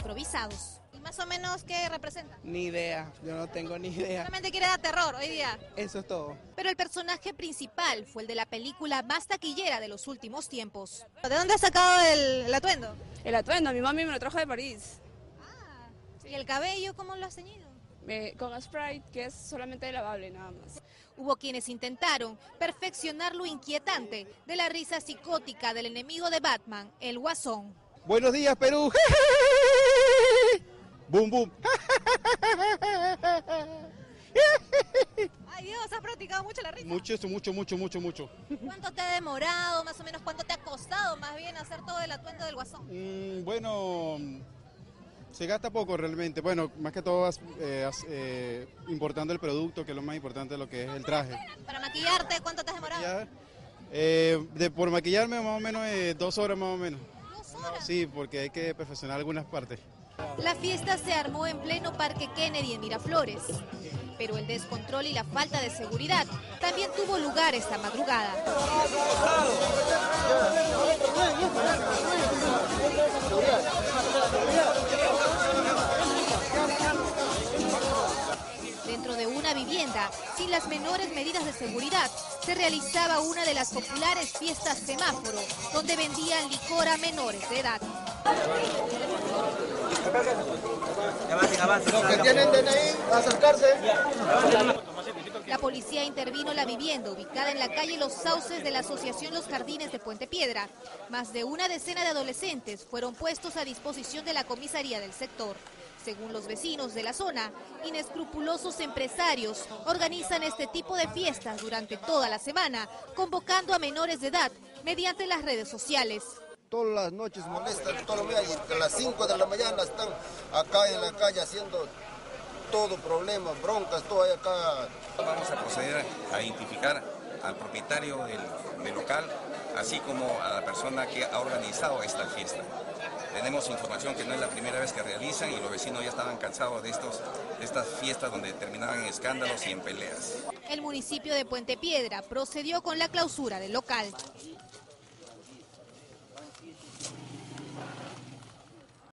improvisados. ¿Y más o menos qué representa? Ni idea, yo no tengo ni idea. Solamente quiere dar terror hoy día. Eso es todo. Pero el personaje principal fue el de la película más taquillera de los últimos tiempos. ¿De dónde has sacado el atuendo? El atuendo, mi mami me lo trajo de París. Ah, sí. ¿Y el cabello cómo lo has ceñido? Con spray, que es solamente lavable nada más. Hubo quienes intentaron perfeccionar lo inquietante de la risa psicótica del enemigo de Batman, el Guasón. Buenos días, Perú. Boom, boom. Ay Dios, has practicado mucho la risa. Mucho. ¿Cuánto te ha demorado, más o menos, cuánto te ha costado más bien hacer todo el atuendo del Guasón? Bueno, se gasta poco realmente, bueno, más que todo importando el producto, que es lo más importante de lo que es el traje. ¿Para maquillarte cuánto te has demorado? Por maquillarme más o menos 2 horas más o menos. ¿2 horas? No, sí, porque hay que perfeccionar algunas partes. La fiesta se armó en pleno Parque Kennedy en Miraflores, pero el descontrol y la falta de seguridad también tuvo lugar esta madrugada. Dentro de una vivienda, sin las menores medidas de seguridad, se realizaba una de las populares fiestas semáforo, donde vendían licor a menores de edad. Los que tienen DNI, acercarse. La policía intervino en la vivienda ubicada en la calle Los Sauces de la asociación Los Jardines de Puente Piedra. Más de una decena de adolescentes fueron puestos a disposición de la comisaría del sector. Según los vecinos de la zona, inescrupulosos empresarios organizan este tipo de fiestas durante toda la semana, convocando a menores de edad mediante las redes sociales. Todas las noches molestan, todos los días, y a las 5 de la mañana están acá en la calle haciendo todo problema, broncas, todo ahí acá. Vamos a proceder a identificar al propietario del local, así como a la persona que ha organizado esta fiesta. Tenemos información que no es la primera vez que realizan y los vecinos ya estaban cansados de estas fiestas donde terminaban en escándalos y en peleas. El municipio de Puente Piedra procedió con la clausura del local.